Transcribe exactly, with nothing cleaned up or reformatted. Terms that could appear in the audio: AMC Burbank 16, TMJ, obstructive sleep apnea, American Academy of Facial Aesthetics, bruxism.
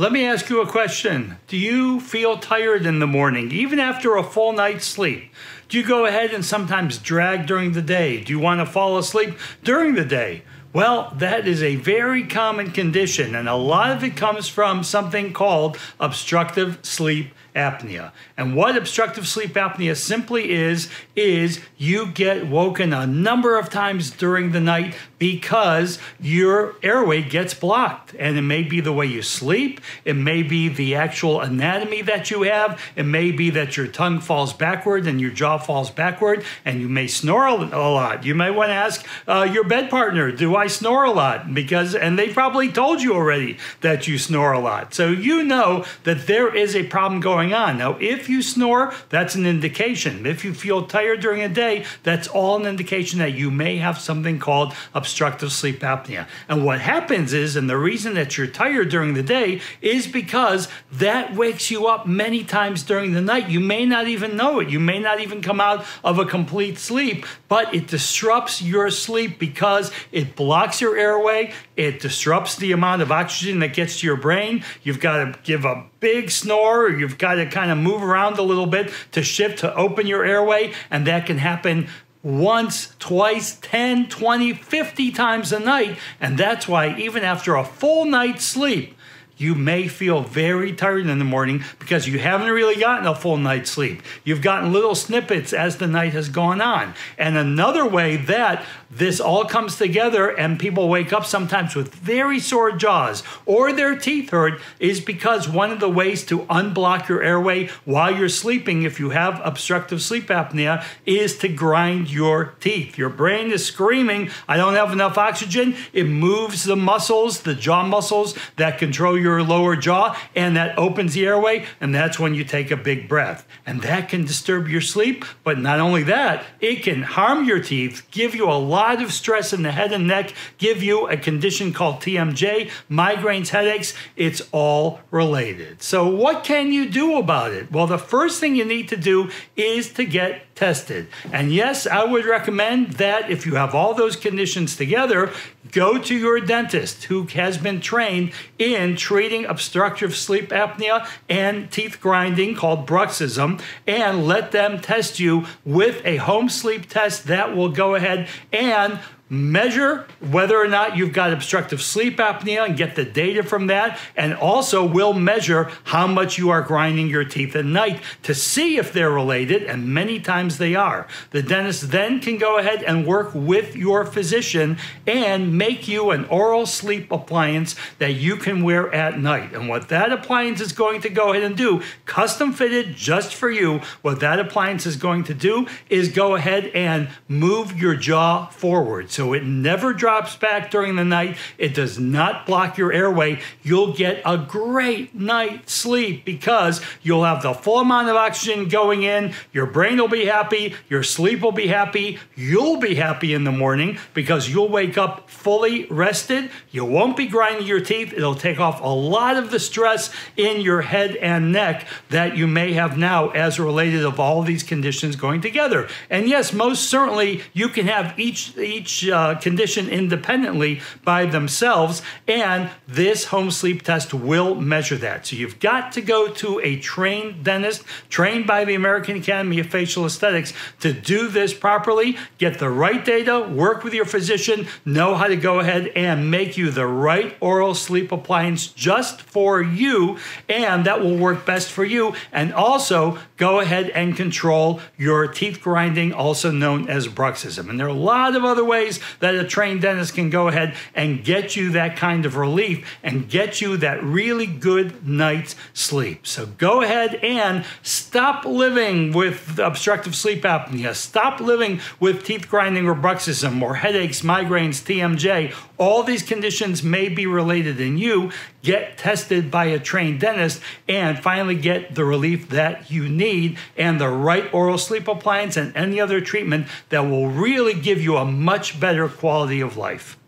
Let me ask you a question. Do you feel tired in the morning, even after a full night's sleep? Do you go ahead and sometimes drag during the day? Do you want to fall asleep during the day? Well, that is a very common condition, and a lot of it comes from something called obstructive sleep apnea. And what obstructive sleep apnea simply is, is you get woken a number of times during the night because your airway gets blocked. And it may be the way you sleep, it may be the actual anatomy that you have, it may be that your tongue falls backward and your jaw falls backward, and you may snore a lot. You may want to ask uh, your bed partner, do I snore a lot? Because, and they probably told you already that you snore a lot. So you know that there is a problem going on. Now, if you snore, that's an indication. If you feel tired during a day, that's all an indication that you may have something called obstructive sleep apnea. And what happens is, and the reason that you're tired during the day is because that wakes you up many times during the night. You may not even know it. You may not even come out of a complete sleep, but it disrupts your sleep because it blocks your airway. It disrupts the amount of oxygen that gets to your brain. You've got to give a big snore, or you've got to kind of move around a little bit to shift, to open your airway, and that can happen once, twice, ten, twenty, fifty times a night. And that's why even after a full night's sleep, you may feel very tired in the morning because you haven't really gotten a full night's sleep. You've gotten little snippets as the night has gone on. And another way that this all comes together and people wake up sometimes with very sore jaws or their teeth hurt is because one of the ways to unblock your airway while you're sleeping, if you have obstructive sleep apnea, is to grind your teeth. Your brain is screaming, I don't have enough oxygen. It moves the muscles, the jaw muscles that control your lower jaw, and that opens the airway, and that's when you take a big breath. And that can disturb your sleep, but not only that, it can harm your teeth, give you a lot A lot of stress in the head and neck, give you a condition called T M J, migraines, headaches. It's all related. So what can you do about it? Well, the first thing you need to do is to get tested. And yes, I would recommend that if you have all those conditions together, go to your dentist who has been trained in treating obstructive sleep apnea and teeth grinding called bruxism, and let them test you with a home sleep test that will go ahead and and measure whether or not you've got obstructive sleep apnea and get the data from that, and also will measure how much you are grinding your teeth at night to see if they're related, and many times they are. The dentist then can go ahead and work with your physician and make you an oral sleep appliance that you can wear at night. And what that appliance is going to go ahead and do, custom fitted just for you, what that appliance is going to do is go ahead and move your jaw forward. So it never drops back during the night. It does not block your airway. You'll get a great night's sleep because you'll have the full amount of oxygen going in. Your brain will be happy. Your sleep will be happy. You'll be happy in the morning because you'll wake up fully rested. You won't be grinding your teeth. It'll take off a lot of the stress in your head and neck that you may have now as related of all these conditions going together. And yes, most certainly you can have each, each Uh, condition independently by themselves, and this home sleep test will measure that. So you've got to go to a trained dentist, trained by the American Academy of Facial Aesthetics, to do this properly, get the right data, work with your physician, know how to go ahead and make you the right oral sleep appliance just for you, and that will work best for you, and also go ahead and control your teeth grinding, also known as bruxism. And there are a lot of other ways that a trained dentist can go ahead and get you that kind of relief and get you that really good night's sleep. So go ahead and stop living with obstructive sleep apnea. Stop living with teeth grinding or bruxism or headaches, migraines, T M J. All these conditions may be related in you. Get tested by a trained dentist and finally get the relief that you need and the right oral sleep appliance and any other treatment that will really give you a much better quality of life.